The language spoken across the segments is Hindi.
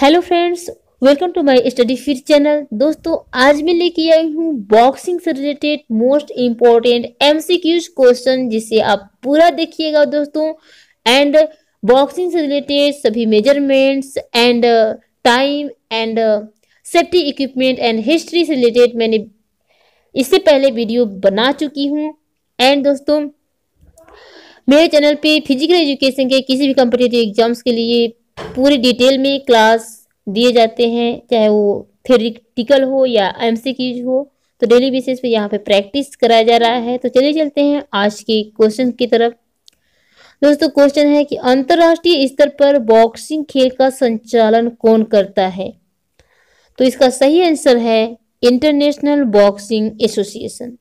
Hello friends, welcome to my study fit channel. दोस्तों, आज मैं लेके आई हूँ बॉक्सिंग से related most important MCQs question, जिसे आप पूरा देखिएगा दोस्तों। एंड बॉक्सिंग से रिलेटेड सभी measurements and time and safety equipment and history से रिलेटेड मैंने इससे पहले वीडियो बना चुकी हूँ। एंड दोस्तों, मेरे चैनल पे फिजिकल एजुकेशन के किसी भी कॉम्पिटिटिव एग्जाम्स के लिए पूरी डिटेल में क्लास दिए जाते हैं, चाहे वो थ्योरेटिकल हो या एमसीक्यूज हो। तो डेली बेसिस पे यहाँ पे प्रैक्टिस कराया जा रहा है। तो चलिए चलते हैं आज के क्वेश्चन की तरफ। दोस्तों, क्वेश्चन है कि अंतर्राष्ट्रीय स्तर पर बॉक्सिंग खेल का संचालन कौन करता है? तो इसका सही आंसर है international boxing association.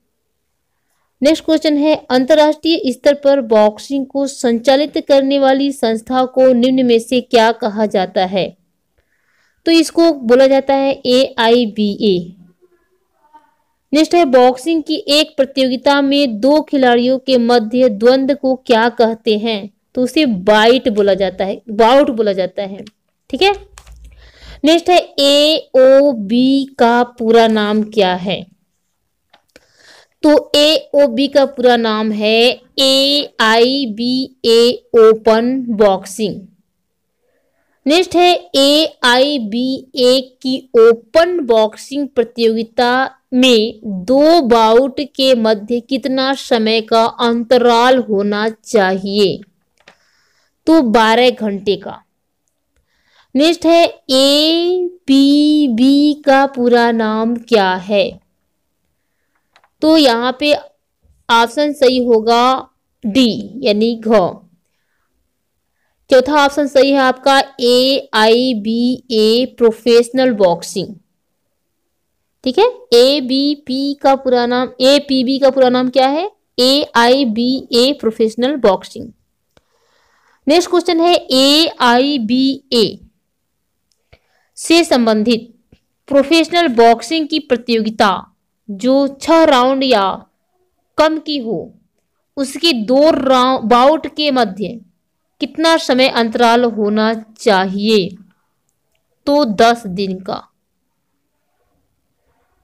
Next question है, अंतर्राष्ट्रीय स्तर पर बॉक्सिंग को संचालित करने वाली संस्था को निम्न में से क्या कहा जाता है? तो इसको बोला जाता है AIBA। नेक्स्ट है, बॉक्सिंग की एक प्रतियोगिता में दो खिलाड़ियों के मध्य द्वंद्व को क्या कहते हैं? तो उसे बाइट बोला जाता है, बाउट बोला जाता है, ठीक है। नेक्स्ट है, AOB का पूरा नाम क्या है? तो AOB का पूरा नाम है AIBA ओपन बॉक्सिंग। नेक्स्ट है, AIBA की ओपन बॉक्सिंग प्रतियोगिता में दो बाउट के मध्य कितना समय का अंतराल होना चाहिए? तो 12 घंटे का। नेक्स्ट है, APB का पूरा नाम क्या है? तो यहाँ पे ऑप्शन सही होगा डी, यानी घ। चौथा ऑप्शन सही है आपका AIBA प्रोफेशनल बॉक्सिंग, ठीक है। ABP का पूरा नाम, APB का पूरा नाम क्या है? AIBA professional boxing. Next question है, AIBA से संबंधित प्रोफेशनल बॉक्सिंग की प्रतियोगिता जो 6 राउंड या कम की हो, उसके 2 बाउट के मध्य कितना समय अंतराल होना चाहिए? तो 10 दिन का।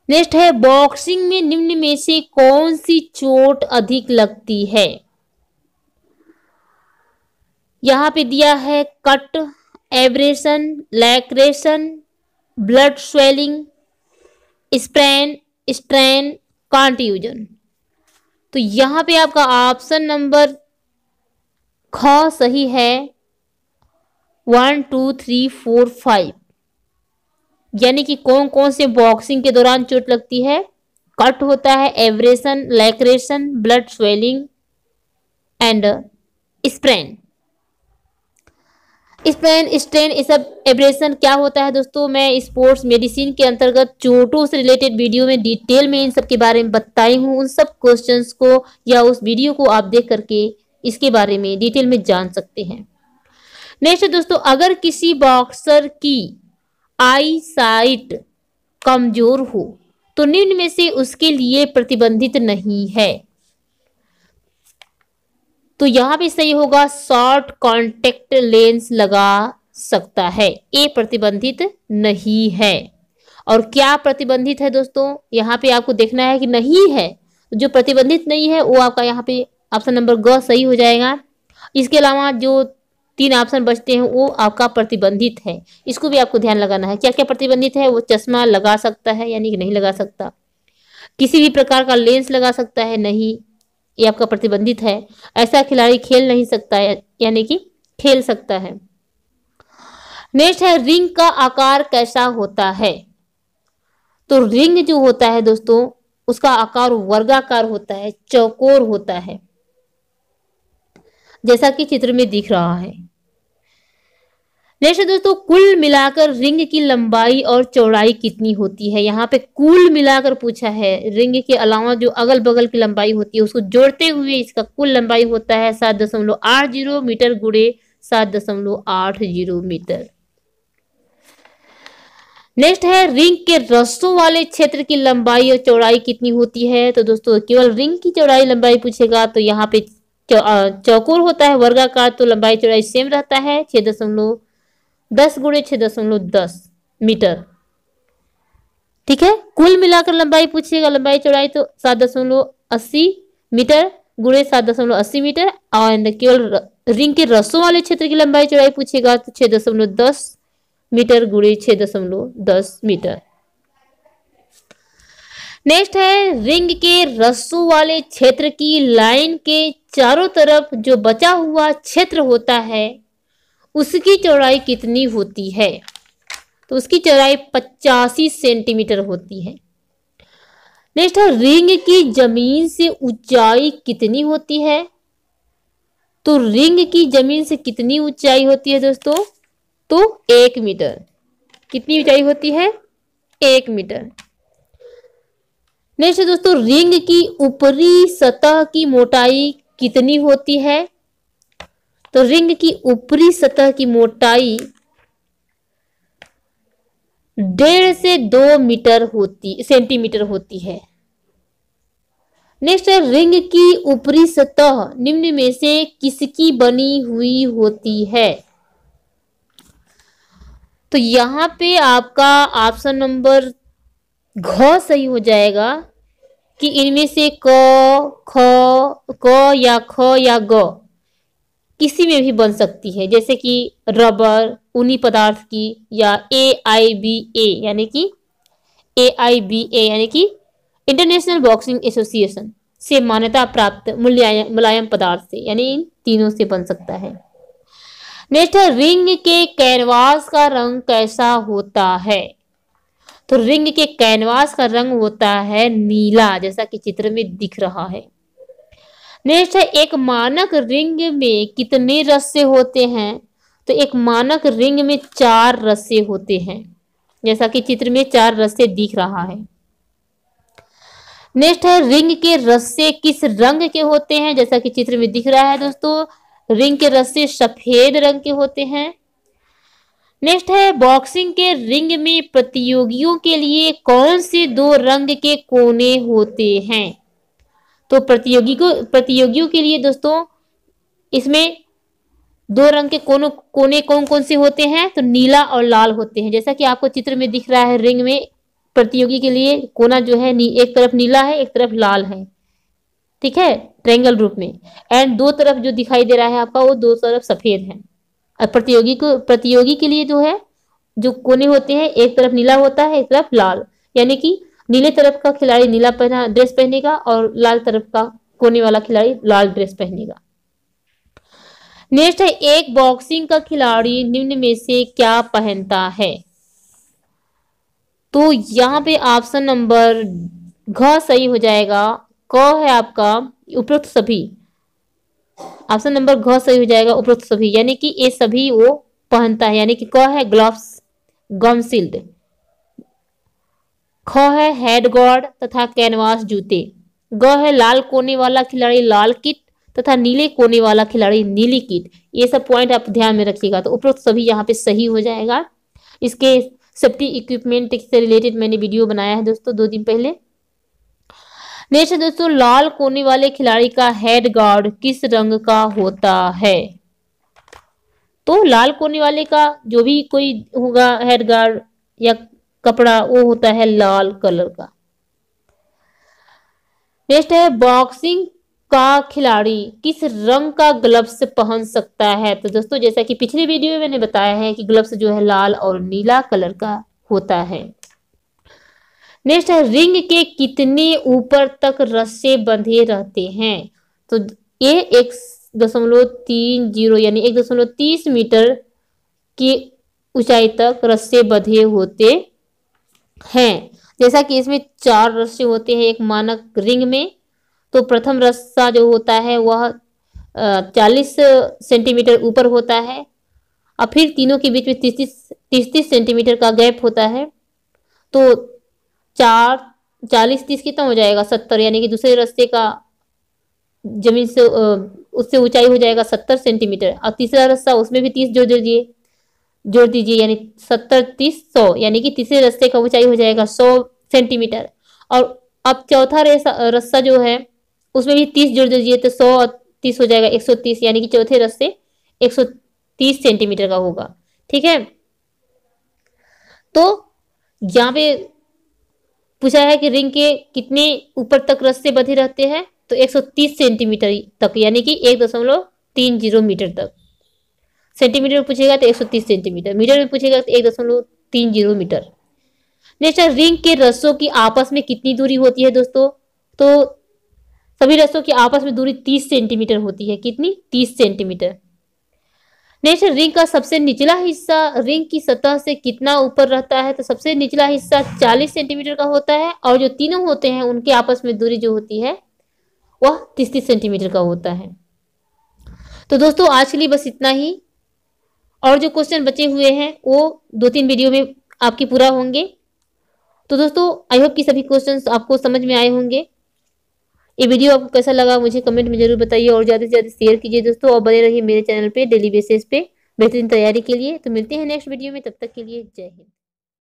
नेक्स्ट है, बॉक्सिंग में निम्न में से कौन सी चोट अधिक लगती है? यहाँ पे दिया है cut, abrasion, laceration, blood swelling, sprain, strain, contusion. तो यहाँ पे आपका ऑप्शन नंबर ख सही है 1 2 3 4 5, यानी कि कौन कौन से बॉक्सिंग के दौरान चोट लगती है? कट होता है, abrasion, laceration, blood swelling and sprain. Sprain, strain, ये सब एब्रेशन क्या होता है दोस्तों, मैं स्पोर्ट्स मेडिसिन के अंतर्गत चोटों से रिलेटेड वीडियो में डिटेल में इन सब के बारे में बताई हूँ। उन सब क्वेश्चंस को या उस वीडियो को आप देख करके इसके बारे में डिटेल में जान सकते हैं। नेक्स्ट दोस्तों, अगर किसी बॉक्सर की आई साइट कमजोर हो तो निम्न में से उसके लिए प्रतिबंधित नहीं है? तो यहाँ पे सही होगा शॉर्ट कॉन्टेक्ट लेंस लगा सकता है, ये प्रतिबंधित नहीं है। और क्या प्रतिबंधित है दोस्तों, यहाँ पे आपको देखना है कि नहीं है। जो प्रतिबंधित नहीं है वो आपका यहाँ पे ऑप्शन नंबर ग सही हो जाएगा। इसके अलावा जो 3 ऑप्शन बचते हैं वो आपका प्रतिबंधित है, इसको भी आपको ध्यान लगाना है। क्या क्या प्रतिबंधित है? वो चश्मा लगा सकता है, यानी कि नहीं लगा सकता। किसी भी प्रकार का लेंस लगा सकता है, नहीं, ये आपका प्रतिबंधित है। ऐसा खिलाड़ी खेल नहीं सकता है, यानी कि खेल सकता है। नेक्स्ट है, रिंग का आकार कैसा होता है? तो रिंग जो होता है दोस्तों, उसका आकार वर्गाकार होता है, चौकोर होता है, जैसा कि चित्र में दिख रहा है। नेक्स्ट दोस्तों, कुल मिलाकर रिंग की लंबाई और चौड़ाई कितनी होती है? यहाँ पे कुल मिलाकर पूछा है, रिंग के अलावा जो अगल बगल की लंबाई होती है उसको जोड़ते हुए इसका कुल लंबाई होता है 7.80 मीटर गुणे 7.80 मीटर। नेक्स्ट है, रिंग के रस्सों वाले क्षेत्र की लंबाई और चौड़ाई कितनी होती है? तो दोस्तों, केवल रिंग की चौड़ाई लंबाई पूछेगा तो यहाँ पे चौकोर होता है, वर्गाकार, तो लंबाई चौड़ाई सेम रहता है 6 10 × 6.10 मीटर। ठीक है, कुल मिलाकर लंबाई पूछिएगा, लंबाई चौड़ाई तो 7.80 मीटर गुणे 7.80 मीटर, और केवल रिंग के रसों वाले क्षेत्र की लंबाई चौड़ाई पूछेगा तो 6.10 मीटर गुणे 6.10 मीटर। नेक्स्ट है रिंग के रस्सों वाले क्षेत्र की लाइन के चारों तरफ जो बचा हुआ क्षेत्र होता है उसकी चौड़ाई कितनी होती है, तो उसकी चौड़ाई 85 सेंटीमीटर होती है। नेक्स्ट है रिंग की जमीन से ऊंचाई कितनी होती है, तो रिंग की जमीन से कितनी ऊंचाई होती है दोस्तों, तो 1 मीटर। कितनी ऊंचाई होती है, 1 मीटर। नेक्स्ट दोस्तों रिंग की ऊपरी सतह की मोटाई कितनी होती है, तो रिंग की ऊपरी सतह की मोटाई 1.5 से 2 मीटर सेंटीमीटर होती है। नेक्स्ट है रिंग की ऊपरी सतह निम्न में से किसकी बनी हुई होती है, तो यहाँ पे आपका ऑप्शन नंबर घ सही हो जाएगा कि इनमें से क, ख या ग किसी में भी बन सकती है, जैसे कि रबर, ऊनी पदार्थ की, या AIBA यानी कि इंटरनेशनल बॉक्सिंग एसोसिएशन से मान्यता प्राप्त मुलायम पदार्थ से, यानी इन तीनों से बन सकता है। नेक्स्ट है रिंग के कैनवास का रंग कैसा होता है, तो रिंग के कैनवास का रंग होता है नीला, जैसा कि चित्र में दिख रहा है। नेक्स्ट है एक मानक रिंग में कितने रस्से होते हैं, तो एक मानक रिंग में 4 रस्से होते हैं, जैसा कि चित्र में 4 रस्से दिख रहा है। नेक्स्ट है रिंग के रस्से किस रंग के होते हैं, जैसा कि चित्र में दिख रहा है दोस्तों रिंग के रस्से सफेद रंग के होते हैं। नेक्स्ट है बॉक्सिंग के रिंग में प्रतियोगियों के लिए कौन से 2 रंग के कोने होते हैं, तो प्रतियोगियों के लिए दोस्तों इसमें 2 रंग के कोने कौन कौन से होते हैं, तो नीला और लाल होते हैं, जैसा कि आपको चित्र में दिख रहा है। रिंग में प्रतियोगी के लिए कोना जो है एक तरफ नीला है, एक तरफ लाल है, ठीक है, ट्रायंगल रूप में, एंड 2 तरफ जो दिखाई दे रहा है आपका वो 2 तरफ सफेद है। प्रतियोगी के लिए जो है जो कोने होते हैं एक तरफ नीला होता है, एक तरफ लाल, यानी कि नीले तरफ का खिलाड़ी नीला ड्रेस पहनेगा और लाल तरफ का कोने वाला खिलाड़ी लाल ड्रेस पहनेगा। नेक्स्ट है एक बॉक्सिंग का खिलाड़ी निम्न में से क्या पहनता है, तो यहाँ पे ऑप्शन नंबर घ सही हो जाएगा, क है आपका उपरोक्त सभी, ऑप्शन नंबर घ सही हो जाएगा उपरोक्त सभी, यानी कि ये सभी वो पहनता है, यानी कि क है ग्लव्स गम शील्ड, ख है हेड गार्ड तथा कैनवास जूते, ग है लाल कोने वाला खिलाड़ी लाल किट तथा नीले कोने वाला खिलाड़ी नीली किट। ये सब पॉइंट आप ध्यान में रखिएगा, तो उपरोक्त सभी यहाँ पे सही हो जाएगा। इसके सेफ्टी इक्विपमेंट से रिलेटेड मैंने वीडियो बनाया है दोस्तों 2 दिन पहले। नेक्स्ट दोस्तों लाल कोने वाले खिलाड़ी का हेड गार्ड किस रंग का होता है, तो लाल कोने वाले का जो भी कोई होगा हेड गार्ड या कपड़ा वो होता है लाल कलर का। नेक्स्ट है बॉक्सिंग का खिलाड़ी किस रंग का ग्लव्स पहन सकता है, तो दोस्तों जैसा कि पिछले वीडियो में मैंने बताया है कि ग्लव्स जो है लाल और नीला कलर का होता है। नेक्स्ट है रिंग के कितने ऊपर तक रस्से बंधे रहते हैं, तो ये 1.30 यानी 1.30 मीटर की ऊंचाई तक रस्से बंधे होते हैं। जैसा कि इसमें 4 रस्से होते हैं एक मानक रिंग में, तो प्रथम रस्सा जो होता है वह 40 सेंटीमीटर ऊपर होता है, और फिर तीनों के बीच में 30 सेंटीमीटर का गैप होता है, तो 40 30 कितना हो जाएगा 70, यानी कि दूसरे रस्ते का जमीन से उससे ऊंचाई हो जाएगा 70 सेंटीमीटर, और तीसरा रस्ता उसमें भी 30 जोड़ दीजिए यानी 70 30 100, यानी कि तीसरे रस्ते का ऊंचाई हो जाएगा 100 सेंटीमीटर, और अब चौथा रस्ता जो है उसमें भी 30 जोड़ दीजिए तो 100 और 30 हो जाएगा 130, यानी कि चौथे रस्ते 130 सेंटीमीटर का होगा। ठीक है, तो यहाँ पे पूछा है कि रिंग के कितने ऊपर तक रस्से बंधे रहते हैं, तो 130 सेंटीमीटर तक, यानी कि 1.30 मीटर तक। सेंटीमीटर में पूछेगा तो 130 सेंटीमीटर, मीटर में पूछेगा तो 1.30 मीटर। नेक्स्ट है रिंग के रस्सों की आपस में कितनी दूरी होती है दोस्तों, तो सभी रस्सों की आपस में दूरी 30 सेंटीमीटर होती है। कितनी? 30 सेंटीमीटर। नेक्स्ट रिंग का सबसे निचला हिस्सा रिंग की सतह से कितना ऊपर रहता है, तो सबसे निचला हिस्सा 40 सेंटीमीटर का होता है, और जो तीनों होते हैं उनके आपस में दूरी जो होती है वह 30 सेंटीमीटर का होता है। तो दोस्तों आज के लिए बस इतना ही, और जो क्वेश्चन बचे हुए हैं वो 2-3 वीडियो में आपके पूरा होंगे। तो दोस्तों आई होप कि सभी क्वेश्चंस आपको समझ में आए होंगे। ये वीडियो आपको कैसा लगा मुझे कमेंट में जरूर बताइए, और ज़्यादा से ज़्यादा शेयर कीजिए दोस्तों, और बने रहिए मेरे चैनल पे डेली बेसिस पे बेहतरीन तैयारी के लिए। तो मिलते हैं नेक्स्ट वीडियो में, तब तक के लिए जय हिंद।